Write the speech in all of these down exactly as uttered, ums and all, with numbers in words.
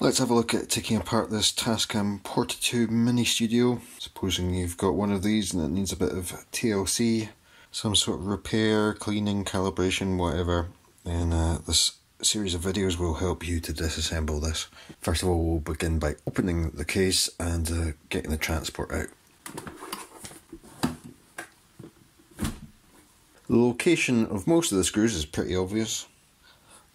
Let's have a look at taking apart this Tascam Porta Two mini studio. Supposing you've got one of these and it needs a bit of T L C, some sort of repair, cleaning, calibration, whatever, then uh, this series of videos will help you to disassemble this. First of all, we'll begin by opening the case and uh, getting the transport out. The location of most of the screws is pretty obvious.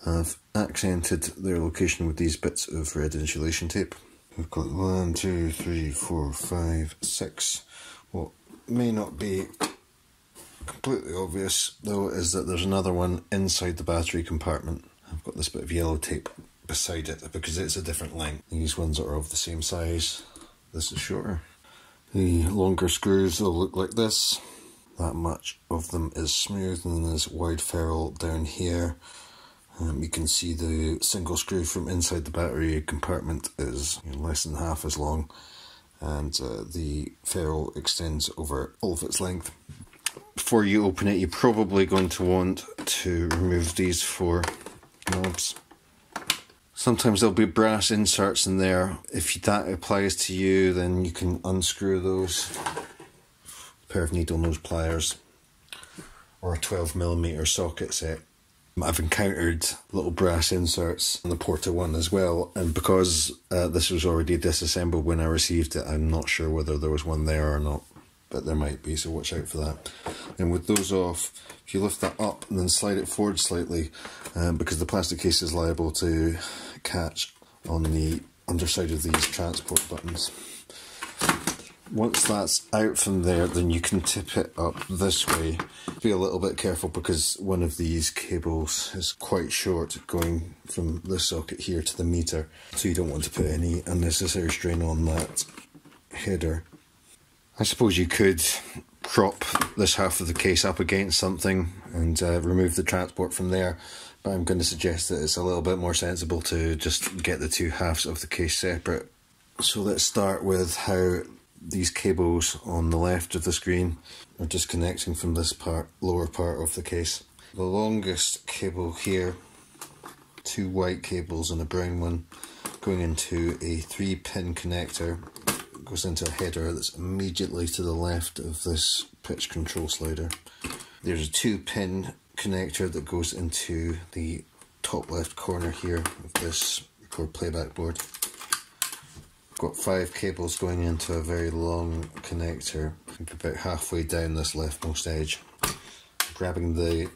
I've accented their location with these bits of red insulation tape. We've got one, two, three, four, five, six. What may not be completely obvious though is that there's another one inside the battery compartment. I've got this bit of yellow tape beside it because it's a different length. These ones are of the same size. This is shorter. The longer screws will look like this. That much of them is smooth, and then there's wide ferrule down here. Um, you can see the single screw from inside the battery compartment is less than half as long, and uh, the ferrule extends over all of its length. Before you open it, you're probably going to want to remove these four knobs. Sometimes there'll be brass inserts in there. If that applies to you, then you can unscrew those. A pair of needle nose pliers or a twelve millimeter socket set. I've encountered little brass inserts on the Porta One as well, and because uh, this was already disassembled when I received it, I'm not sure whether there was one there or not, but there might be, so watch out for that. And with those off, if you lift that up and then slide it forward slightly, um, because the plastic case is liable to catch on the underside of these transport buttons. Once that's out from there, then you can tip it up this way. Be a little bit careful because one of these cables is quite short, going from this socket here to the meter, so you don't want to put any unnecessary strain on that header. I suppose you could prop this half of the case up against something and uh, remove the transport from there, but I'm going to suggest that it's a little bit more sensible to just get the two halves of the case separate. So let's start with how these cables on the left of the screen are disconnecting from this part, lower part of the case. The longest cable here, two white cables and a brown one, going into a three pin connector, goes into a header that's immediately to the left of this pitch control slider. There's a two pin connector that goes into the top left corner here of this record playback board. Got five cables going into a very long connector, I think about halfway down this leftmost edge. Grabbing the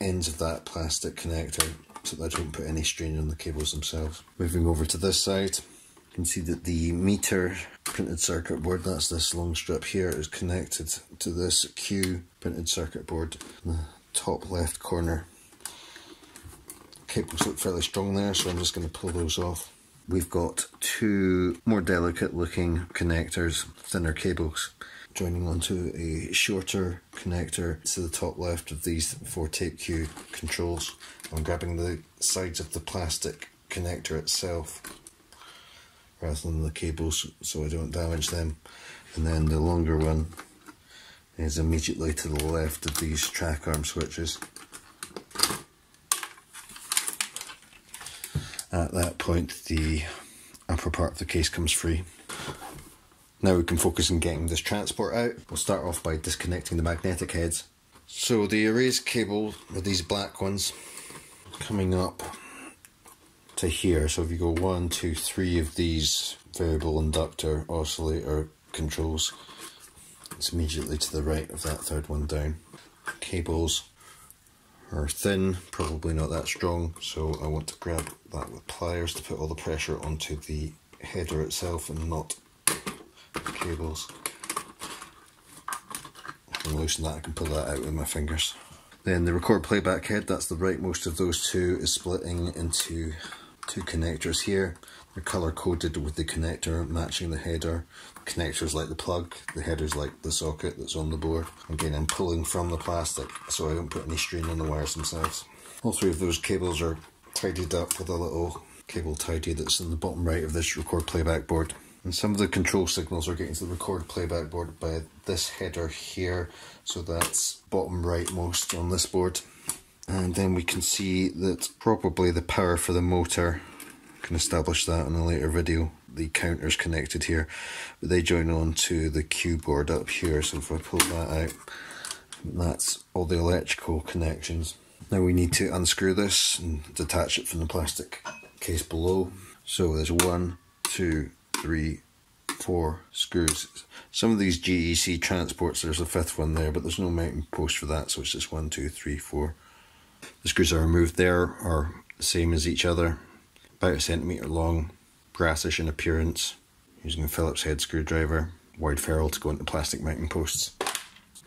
ends of that plastic connector so that I don't put any strain on the cables themselves. Moving over to this side, you can see that the meter printed circuit board, that's this long strip here, is connected to this Q printed circuit board in the top left corner. Cables look fairly strong there, so I'm just going to pull those off. We've got two more delicate looking connectors, thinner cables, joining onto a shorter connector to the top left of these four tape Q controls. I'm grabbing the sides of the plastic connector itself rather than the cables so I don't damage them. And then the longer one is immediately to the left of these track arm switches. At that point, the upper part of the case comes free. Now we can focus on getting this transport out. We'll start off by disconnecting the magnetic heads. So the arrays cable are these black ones coming up to here. So if you go one, two, three of these variable inductor oscillator controls, it's immediately to the right of that third one down. Cables are thin, probably not that strong, so I want to grab that with pliers to put all the pressure onto the header itself and not the cables. If I loosen that, I can pull that out with my fingers. Then the record playback head, that's the rightmost of those two, is splitting into two connectors here. They're colour coded with the connector matching the header. The connector's like the plug, the header's like the socket that's on the board. Again, I'm pulling from the plastic so I don't put any strain on the wires themselves. All three of those cables are tidied up with a little cable tidy that's in the bottom right of this record playback board. And some of the control signals are getting to the record playback board by this header here. So that's bottom right most on this board. And then we can see that probably the power for the motor, can establish that in a later video. The counter's connected here, but they join on to the cue board up here. So if I pull that out, that's all the electrical connections. Now we need to unscrew this and detach it from the plastic case below. So there's one, two, three, four screws. Some of these G E C transports, there's a fifth one there, but there's no mounting post for that, so it's just one, two, three, four. The screws that are removed there are the same as each other, about a centimetre long, brassish in appearance, using a Phillips head screwdriver, wide ferrule to go into plastic mounting posts.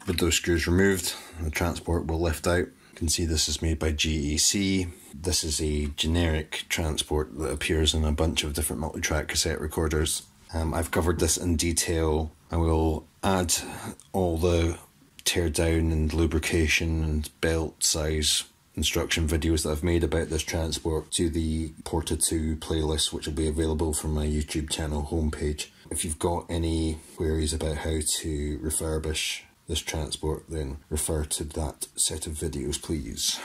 With those screws removed, the transport will lift out. You can see this is made by G E C. This is a generic transport that appears in a bunch of different multi-track cassette recorders. Um, I've covered this in detail. I will add all the tear down and lubrication and belt size instruction videos that I've made about this transport to the Porta Two playlist, which will be available from my YouTube channel homepage. If you've got any queries about how to refurbish this transport, then refer to that set of videos, please.